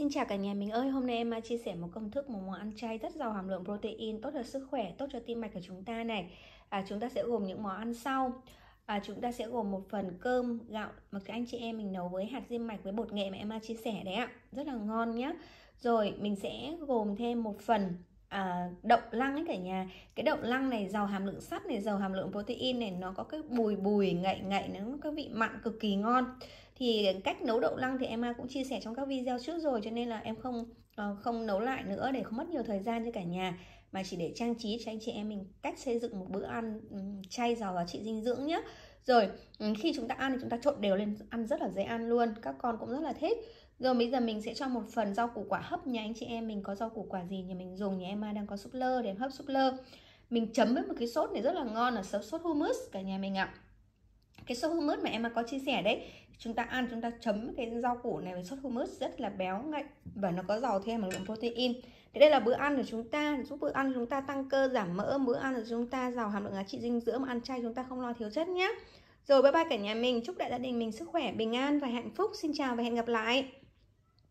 Xin chào cả nhà mình ơi, hôm nay em chia sẻ một công thức, một món ăn chay rất giàu hàm lượng protein, tốt cho sức khỏe, tốt cho tim mạch của chúng ta này. Chúng ta sẽ gồm những món ăn sau. Chúng ta sẽ gồm một phần cơm, gạo mà các anh chị em mình nấu với hạt diêm mạch với bột nghệ mà em chia sẻ đấy ạ, rất là ngon nhá. Rồi mình sẽ gồm thêm một phần đậu lăng ấy cả nhà. Cái đậu lăng này giàu hàm lượng sắt này, giàu hàm lượng protein này, nó có cái bùi ngậy ngậy, nó có cái vị mặn cực kỳ ngon. Thì cách nấu đậu lăng thì em cũng chia sẻ trong các video trước rồi, cho nên là em không nấu lại nữa để không mất nhiều thời gian cho cả nhà, mà chỉ để trang trí cho anh chị em mình cách xây dựng một bữa ăn chay giàu giá trị dinh dưỡng nhé. Rồi khi chúng ta ăn thì chúng ta trộn đều lên, ăn rất là dễ ăn luôn, các con cũng rất là thích. Rồi bây giờ mình sẽ cho một phần rau củ quả hấp. Nhà anh chị em mình có rau củ quả gì nhà mình dùng, nhà em đang có súp lơ để hấp súp lơ. Mình chấm với một cái sốt này rất là ngon là sốt hummus cả nhà mình ạ. Cái sốt hummus mà em có chia sẻ đấy, chúng ta ăn chúng ta chấm cái rau củ này với sốt hummus rất là béo ngậy và nó có giàu thêm một lượng protein. Thế đây là bữa ăn của chúng ta, giúp bữa ăn chúng ta tăng cơ giảm mỡ, bữa ăn của chúng ta giàu hàm lượng giá trị dinh dưỡng, mà ăn chay chúng ta không lo thiếu chất nhé. Rồi bye bye cả nhà mình, chúc đại gia đình mình sức khỏe, bình an và hạnh phúc. Xin chào và hẹn gặp lại.